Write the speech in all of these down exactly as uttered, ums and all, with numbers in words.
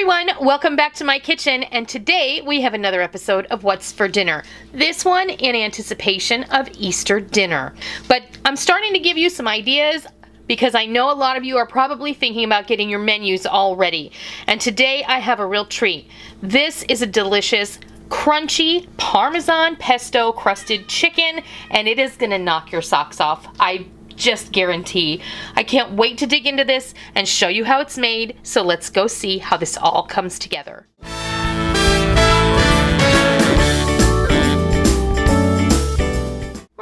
everyone, welcome back to my kitchen, and today we have another episode of What's for Dinner. This one in anticipation of Easter dinner. But I'm starting to give you some ideas because I know a lot of you are probably thinking about getting your menus all ready. And today I have a real treat. This is a delicious crunchy Parmesan pesto crusted chicken, and it is gonna knock your socks off. I just guarantee. I can't wait to dig into this and show you how it's made, so let's go see how this all comes together. We're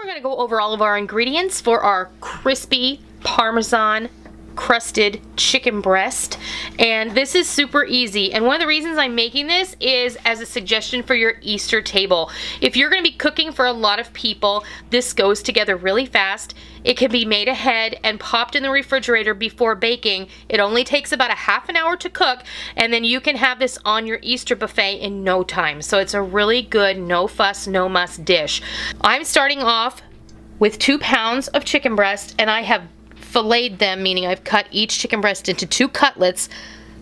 gonna go over all of our ingredients for our crispy Parmesan crusted chicken breast, and this is super easy. And one of the reasons I'm making this is as a suggestion for your Easter table. If you're going to be cooking for a lot of people, this goes together really fast. It can be made ahead and popped in the refrigerator before baking. It only takes about a half an hour to cook, and then you can have this on your Easter buffet in no time. So it's a really good no fuss, no muss dish. I'm starting off with two pounds of chicken breast, and I have filleted them, meaning I've cut each chicken breast into two cutlets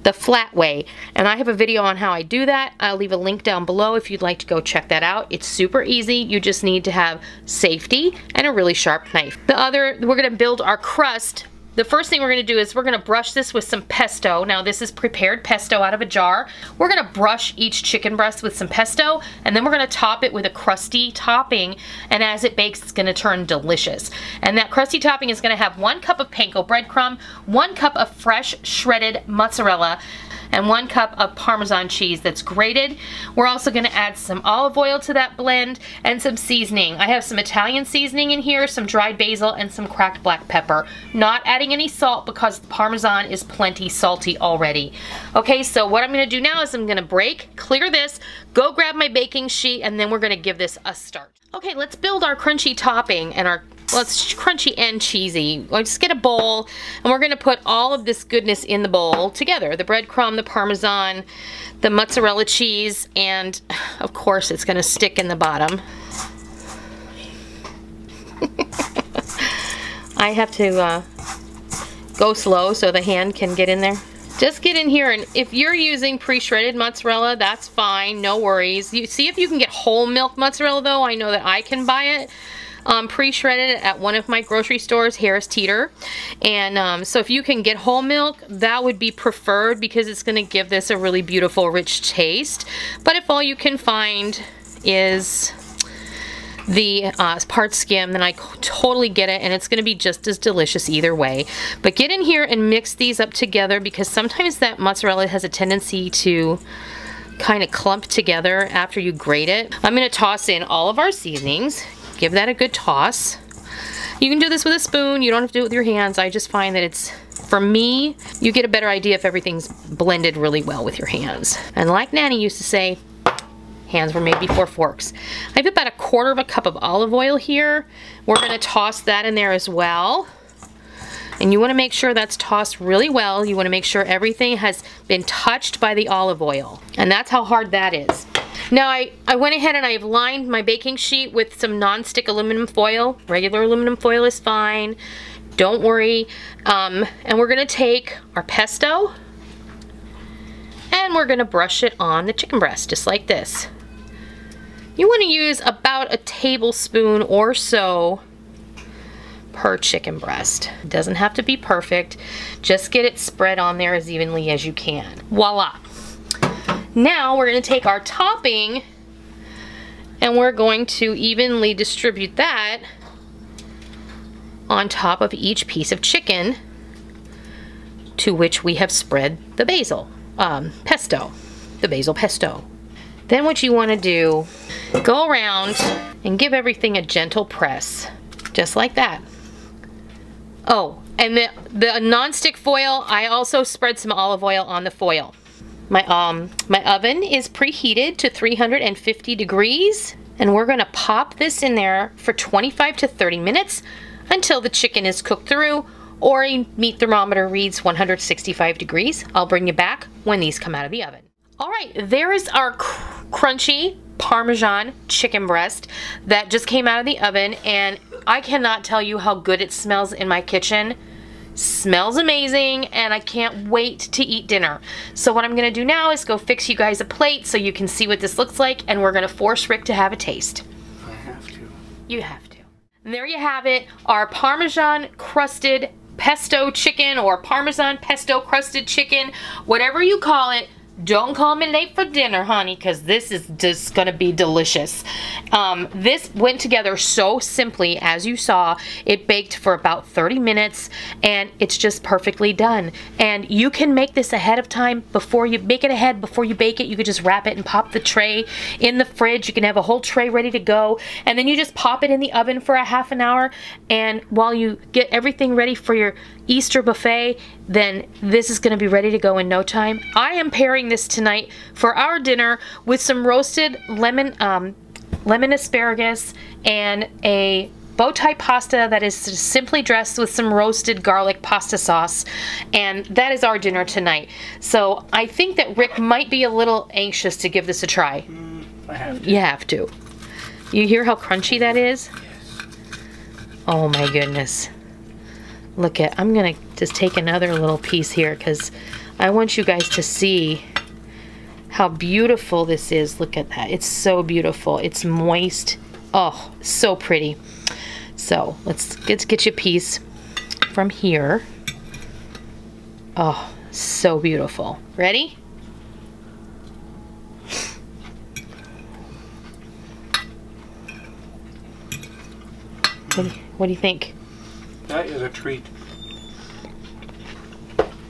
the flat way, and I have a video on how I do that. I'll leave a link down below if you'd like to go check that out. It's super easy. You just need to have safety and a really sharp knife. The other, we're going to build our crust. The first thing we're going to do is we're going to brush this with some pesto. Now this is prepared pesto out of a jar. We're going to brush each chicken breast with some pesto, and then we're going to top it with a crusty topping, and as it bakes it's going to turn delicious. And that crusty topping is going to have one cup of panko breadcrumb, one cup of fresh shredded mozzarella, and one cup of Parmesan cheese that's grated. We're also going to add some olive oil to that blend and some seasoning. I have some Italian seasoning in here, some dried basil, and some cracked black pepper. Not adding any salt because the Parmesan is plenty salty already. Okay, so what I'm going to do now is I'm going to break, clear this, go grab my baking sheet, and then we're going to give this a start. Okay, let's build our crunchy topping and our Well, it's crunchy and cheesy. I'll just get a bowl, and we're going to put all of this goodness in the bowl together. The breadcrumb, the Parmesan, the mozzarella cheese, and of course it's going to stick in the bottom. I have to uh, go slow so the hand can get in there. Just get in here, and if you're using pre-shredded mozzarella, that's fine. No worries. You see if you can get whole milk mozzarella, though. I know that I can buy it. Um, pre-shredded at one of my grocery stores, Harris Teeter, and um, so if you can get whole milk, that would be preferred because it's going to give this a really beautiful rich taste. But if all you can find is the uh, part skim, then I totally get it, and it's going to be just as delicious either way. But get in here and mix these up together because sometimes that mozzarella has a tendency to kind of clump together after you grate it. I'm going to toss in all of our seasonings. Give that a good toss. You can do this with a spoon. You don't have to do it with your hands. I just find that it's, for me, you get a better idea if everything's blended really well with your hands. And like Nanny used to say, hands were made before forks. I have about a quarter of a cup of olive oil here. We're going to toss that in there as well. And you want to make sure that's tossed really well. You want to make sure everything has been touched by the olive oil. And that's how hard that is. Now I, I went ahead and I've lined my baking sheet with some non-stick aluminum foil. Regular aluminum foil is fine. Don't worry. Um, and we're going to take our pesto and we're going to brush it on the chicken breast just like this. You want to use about a tablespoon or so per chicken breast. It doesn't have to be perfect. Just get it spread on there as evenly as you can. Voila. Now we're going to take our topping and we're going to evenly distribute that on top of each piece of chicken to which we have spread the basil um, pesto, the basil pesto. Then what you want to do, go around and give everything a gentle press, just like that. Oh, and the, the non-stick foil, I also spread some olive oil on the foil. My, um, my oven is preheated to three hundred fifty degrees, and we're going to pop this in there for twenty-five to thirty minutes until the chicken is cooked through or a meat thermometer reads one hundred sixty-five degrees. I'll bring you back when these come out of the oven. All right, there is our cr crunchy Parmesan chicken breast that just came out of the oven, and I cannot tell you how good it smells in my kitchen. Smells amazing, and I can't wait to eat dinner. So what I'm gonna do now is go fix you guys a plate so you can see what this looks like, and we're gonna force Rick to have a taste. I have to. You have to. And there you have it, our Parmesan crusted pesto chicken, or Parmesan pesto crusted chicken, whatever you call it. Don't call me late for dinner, honey, because this is just going to be delicious. Um, this went together so simply, as you saw. It baked for about thirty minutes, and it's just perfectly done. And you can make this ahead of time. Before you make it ahead, before you bake it, you could just wrap it and pop the tray in the fridge. You can have a whole tray ready to go, and then you just pop it in the oven for a half an hour. And while you get everything ready for your Easter buffet, then this is going to be ready to go in no time. I am pairing this tonight for our dinner with some roasted lemon um, lemon asparagus and a bow tie pasta that is simply dressed with some roasted garlic pasta sauce, and that is our dinner tonight. So I think that Rick might be a little anxious to give this a try. Mm, I have to. You have to. You hear how crunchy that is? Yes. Oh my goodness. Look at, I'm gonna just take another little piece here because I want you guys to see how beautiful this is. Look at that, it's so beautiful. It's moist, oh, so pretty. So let's get, get you a piece from here. Oh, so beautiful. Ready? What do you think? That is a treat.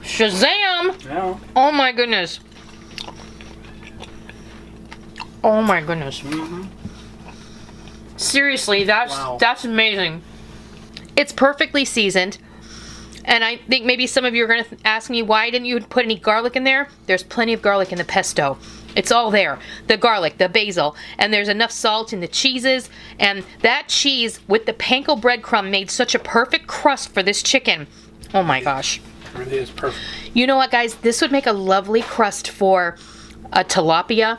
Shazam! Yeah. Oh my goodness. Oh my goodness. Mm-hmm. Seriously, that's wow. That's amazing. It's perfectly seasoned. And I think maybe some of you are going to ask me, why didn't you put any garlic in there? There's plenty of garlic in the pesto. It's all there. The garlic, the basil, and there's enough salt in the cheeses. And that cheese with the panko breadcrumb made such a perfect crust for this chicken. Oh my gosh. It really is perfect. You know what, guys? This would make a lovely crust for a tilapia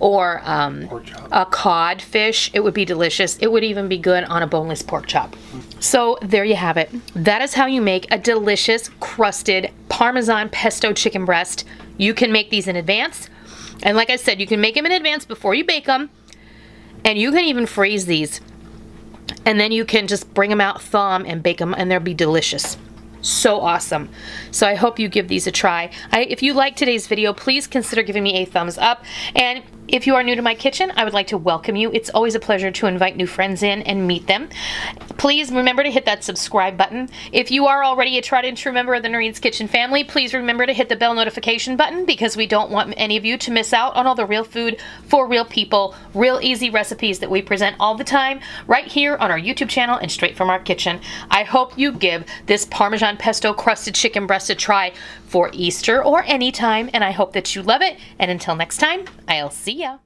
or um, a cod fish. It would be delicious. It would even be good on a boneless pork chop. So there you have it. That is how you make a delicious crusted Parmesan pesto chicken breast. You can make these in advance. And like I said, you can make them in advance before you bake them. And you can even freeze these. And then you can just bring them out, thaw them, and bake them, and they'll be delicious. So awesome. So I hope you give these a try. I, if you like today's video, please consider giving me a thumbs up. And if you are new to my kitchen, I would like to welcome you. It's always a pleasure to invite new friends in and meet them. Please remember to hit that subscribe button. If you are already a tried and true member of the Noreen's Kitchen family, please remember to hit the bell notification button, because we don't want any of you to miss out on all the real food for real people, real easy recipes that we present all the time right here on our YouTube channel and straight from our kitchen. I hope you give this Parmesan pesto crusted chicken breast a try for Easter or anytime, and I hope that you love it. And until next time, I'll see ya.